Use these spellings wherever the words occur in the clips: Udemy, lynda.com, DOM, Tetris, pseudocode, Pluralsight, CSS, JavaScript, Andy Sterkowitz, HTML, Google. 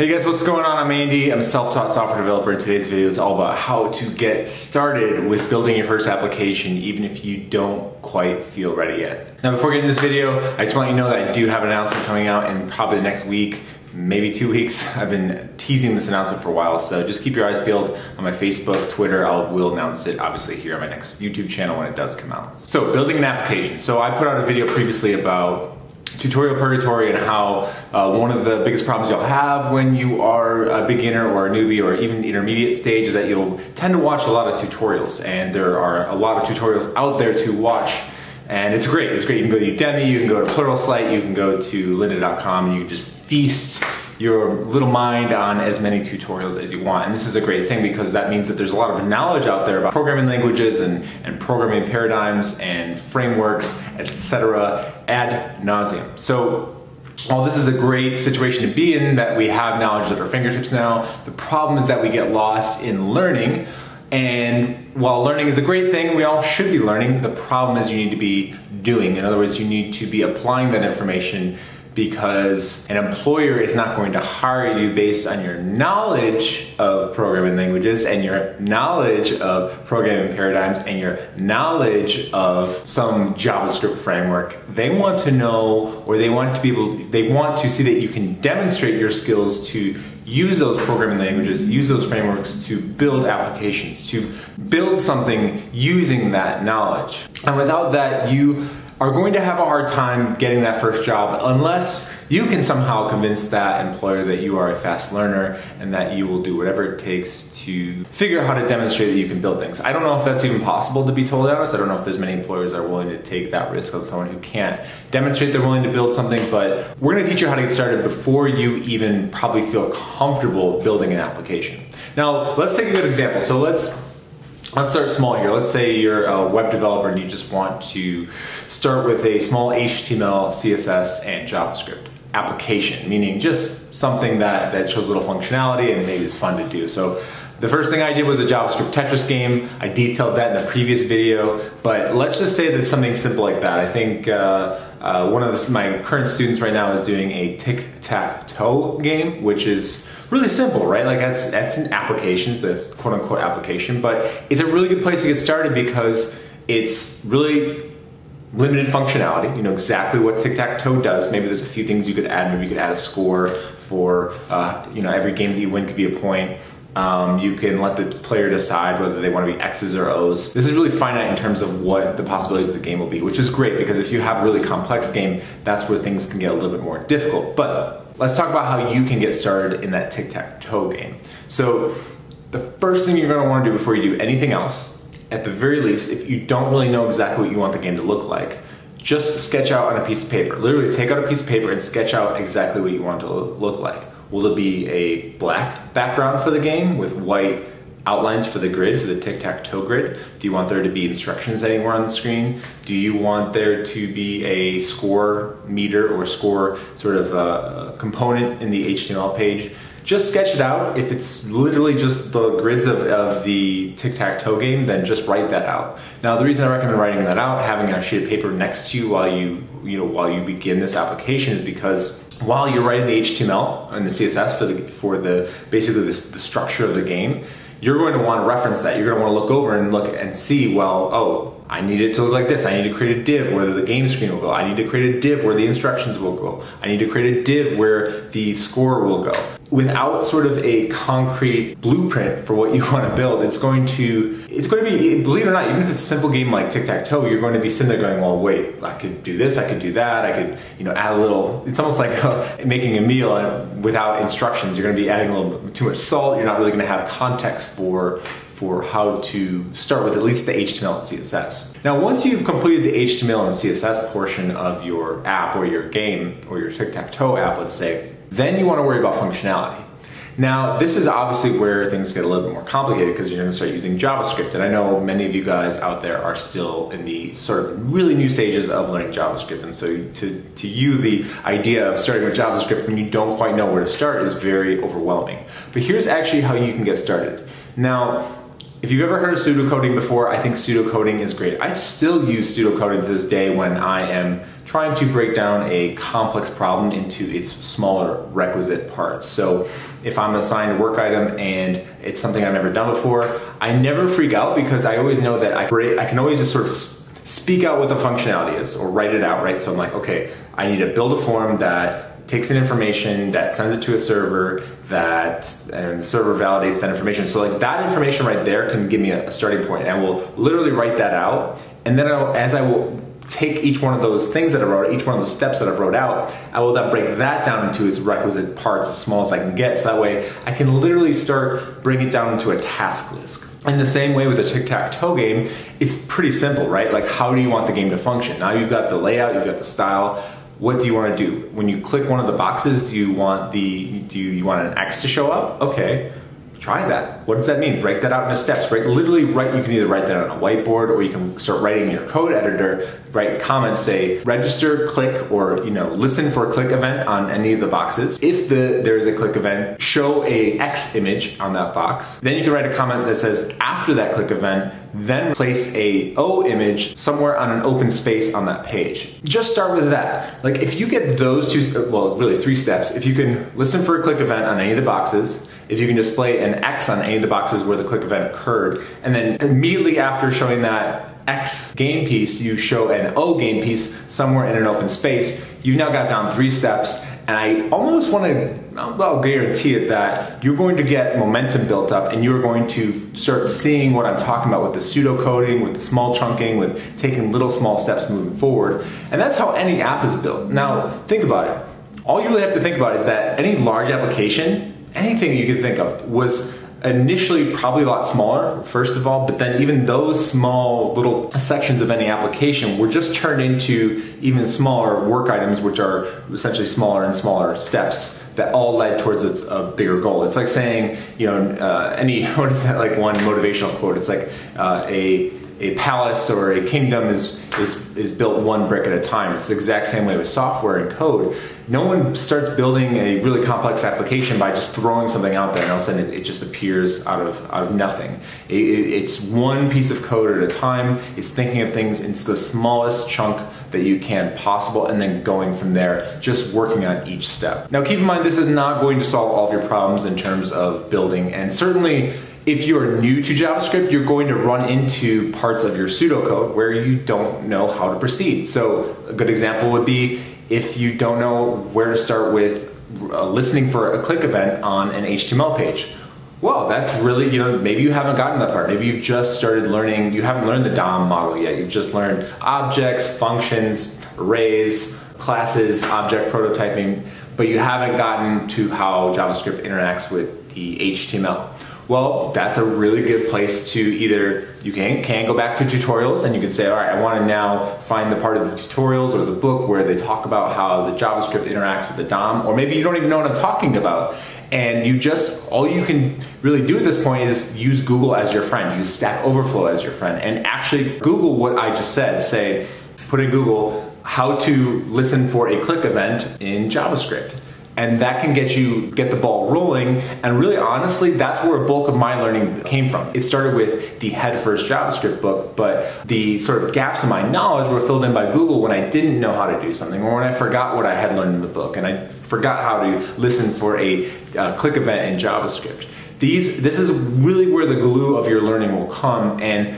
Hey guys, what's going on? I'm Andy. I'm a self-taught software developer, and today's video is all about how to get started with building your first application even if you don't quite feel ready yet. Now before getting into this video, I just want you to know that I do have an announcement coming out in probably the next week, maybe 2 weeks. I've been teasing this announcement for a while, so just keep your eyes peeled on my Facebook, Twitter. I will announce it obviously here on my next YouTube channel when it does come out. So building an application. So I put out a video previously about tutorial purgatory and how one of the biggest problems you'll have when you are a beginner or a newbie or even intermediate stage is that you'll tend to watch a lot of tutorials, and there are a lot of tutorials out there to watch, and it's great. It's great. You can go to Udemy, you can go to Pluralsight, you can go to lynda.com, and you just feast your little mind on as many tutorials as you want. And this is a great thing because that means that there's a lot of knowledge out there about programming languages and programming paradigms and frameworks, etc. ad nauseum. So while this is a great situation to be in, that we have knowledge at our fingertips now, the problem is that we get lost in learning. And while learning is a great thing, we all should be learning, the problem is you need to be doing. In other words, you need to be applying that information, because an employer is not going to hire you based on your knowledge of programming languages and your knowledge of programming paradigms and your knowledge of some JavaScript framework. They want to know, or they want to see that you can demonstrate your skills to use those programming languages, use those frameworks to build applications, to build something using that knowledge. And without that, you are going to have a hard time getting that first job unless you can somehow convince that employer that you are a fast learner and that you will do whatever it takes to figure out how to demonstrate that you can build things. I don't know if that's even possible, to be totally honest. I don't know if there's many employers that are willing to take that risk on someone who can't demonstrate they're willing to build something, but we're gonna teach you how to get started before you even probably feel comfortable building an application. Now, let's take a good example. So let's start small here. Let's say you're a web developer and you just want to start with a small HTML, CSS, and JavaScript application, meaning just something that shows a little functionality and maybe is fun to do. So the first thing I did was a JavaScript Tetris game. I detailed that in a previous video, but let's just say that something simple like that. I think one of my current students right now is doing a tic-tac-toe game, which is really simple, right? Like that's an application, it's a quote-unquote application, but it's a really good place to get started because it's really limited functionality. You know exactly what tic-tac-toe does. Maybe there's a few things you could add. Maybe you could add a score for you know, every game that you win could be a point. You can let the player decide whether they want to be X's or O's. This is really finite in terms of what the possibilities of the game will be, which is great because if you have a really complex game, that's where things can get a little bit more difficult. But let's talk about how you can get started in that tic-tac-toe game. So the first thing you're going to want to do before you do anything else, at the very least, if you don't really know exactly what you want the game to look like, just sketch out on a piece of paper. Literally take out a piece of paper and sketch out exactly what you want it to look like. Will it be a black background for the game with white outlines for the grid, for the tic-tac-toe grid? Do you want there to be instructions anywhere on the screen? Do you want there to be a score meter or score sort of component in the HTML page? Just sketch it out. If it's literally just the grids of the tic-tac-toe game, then just write that out. Now, the reason I recommend writing that out, having a sheet of paper next to you while you begin this application, is because while you're writing the HTML and the CSS for basically the structure of the game, you're going to want to reference that. You're going to want to look over and look and see, well, oh, I need it to look like this. I need to create a div where the game screen will go. I need to create a div where the instructions will go. I need to create a div where the score will go. Without sort of a concrete blueprint for what you want to build, it's going to be, believe it or not, even if it's a simple game like tic-tac-toe, you're going to be sitting there going, well, wait, I could do this, I could do that, I could, you know, add a little. It's almost like making a meal without instructions. You're going to be adding a little too much salt. You're not really going to have context for how to start with at least the HTML and CSS. Now, once you've completed the HTML and CSS portion of your app or your game or your tic-tac-toe app, let's say, then you want to worry about functionality. Now, this is obviously where things get a little bit more complicated because you're going to start using JavaScript, and I know many of you guys out there are still in the sort of really new stages of learning JavaScript, and so to you, the idea of starting with JavaScript when you don't quite know where to start is very overwhelming. But here's actually how you can get started. Now, If you've ever heard of pseudocoding before, I think pseudocoding is great. I still use pseudocoding to this day when I am trying to break down a complex problem into its smaller requisite parts. So if I'm assigned a work item and it's something I've never done before, I never freak out because I always know that I can always just sort of speak out what the functionality is or write it out, right? So I'm like, okay, I need to build a form that takes in information, that sends it to a server, and the server validates that information. So like that information right there can give me a starting point, and I will literally write that out. And then I will take each one of those things that I wrote, each one of those steps that I wrote out, I will then break that down into its requisite parts as small as I can get. So that way I can literally start breaking it down into a task list. In the same way with a tic-tac-toe game, it's pretty simple, right? Like, how do you want the game to function? Now you've got the layout, you've got the style. What do you want to do? When you click one of the boxes, do you want an X to show up? Okay, try that. What does that mean? Break that out into steps, right? Literally, right, you can either write that on a whiteboard or you can start writing in your code editor, write comments, say register, click, or listen for a click event on any of the boxes. If there is a click event, show a X image on that box. Then you can write a comment that says after that click event, then place a O image somewhere on an open space on that page. Just start with that. Like, if you get those two, well, really three steps, if you can listen for a click event on any of the boxes, if you can display an X on any of the boxes where the click event occurred, and then immediately after showing that X game piece, you show an O game piece somewhere in an open space, you've now got down three steps. And I almost want to, I'll guarantee it, that you're going to get momentum built up and you're going to start seeing what I'm talking about with the pseudocoding, with the small chunking, with taking little small steps moving forward. And that's how any app is built. Now, think about it. All you really have to think about is that any large application, anything you could think of, was initially probably a lot smaller, first of all, but then even those small little sections of any application were just turned into even smaller work items, which are essentially smaller and smaller steps that all led towards a bigger goal. It's like saying, what is that, like one motivational quote? It's like a palace or a kingdom is built one brick at a time. It's the exact same way with software and code. No one starts building a really complex application by just throwing something out there and all of a sudden it just appears out of nothing. It's one piece of code at a time. It's thinking of things in the smallest chunk that you can possible and then going from there, just working on each step. Now keep in mind, this is not going to solve all of your problems in terms of building, and certainly if you're new to JavaScript, you're going to run into parts of your pseudocode where you don't know how to proceed. So a good example would be if you don't know where to start with listening for a click event on an HTML page. Well, that's really, maybe you haven't gotten that part. Maybe you've just started learning, you haven't learned the DOM model yet. You've just learned objects, functions, arrays, classes, object prototyping, but you haven't gotten to how JavaScript interacts with the HTML. Well, that's a really good place to either, you can go back to tutorials and you can say, all right, I want to now find the part of the tutorials or the book where they talk about how the JavaScript interacts with the DOM, or maybe you don't even know what I'm talking about. And you just, all you can really do at this point is use Google as your friend, use Stack Overflow as your friend, and actually Google what I just said. Say, put in Google, how to listen for a click event in JavaScript. And that can get the ball rolling. And really honestly, that's where a bulk of my learning came from. It started with the headfirst JavaScript book, but the sort of gaps in my knowledge were filled in by Google when I didn't know how to do something, or when I forgot what I had learned in the book and I forgot how to listen for a click event in JavaScript. This is really where the glue of your learning will come. And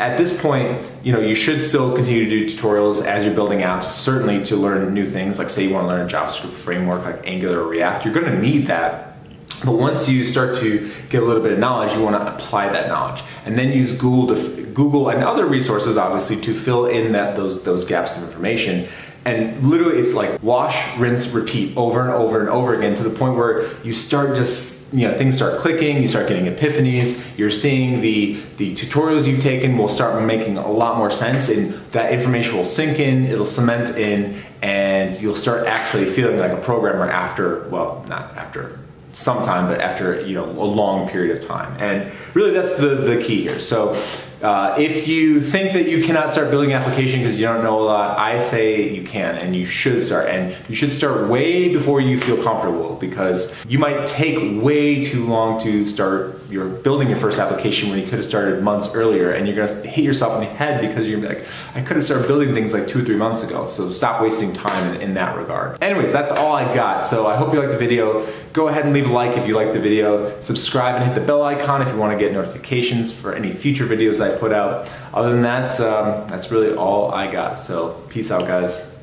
at this point, you should still continue to do tutorials as you're building apps, certainly to learn new things. Like, say you want to learn a JavaScript framework like Angular or React, you're going to need that. But once you start to get a little bit of knowledge, you want to apply that knowledge, and then use Google and other resources, obviously, to fill in those gaps of information. And literally, it's like wash, rinse, repeat over and over and over again, to the point where you start just, things start clicking, you start getting epiphanies, you're seeing the tutorials you've taken will start making a lot more sense, and that information will sink in, it'll cement in, and you'll start actually feeling like a programmer after, well, not after sometime, but after a long period of time. And really that's the key here. So if you think that you cannot start building an application because you don't know a lot, I say you can and you should start. And you should start way before you feel comfortable, because you might take way too long to start building your first application when you could have started months earlier, and you're gonna hit yourself in the head because you're like, I could have started building things like 2 or 3 months ago. So stop wasting time in that regard. Anyways, that's all I got. So I hope you liked the video. Go ahead and leave a like if you liked the video. Subscribe and hit the bell icon if you wanna get notifications for any future videos I put out. Other than that, that's really all I got. So peace out, guys.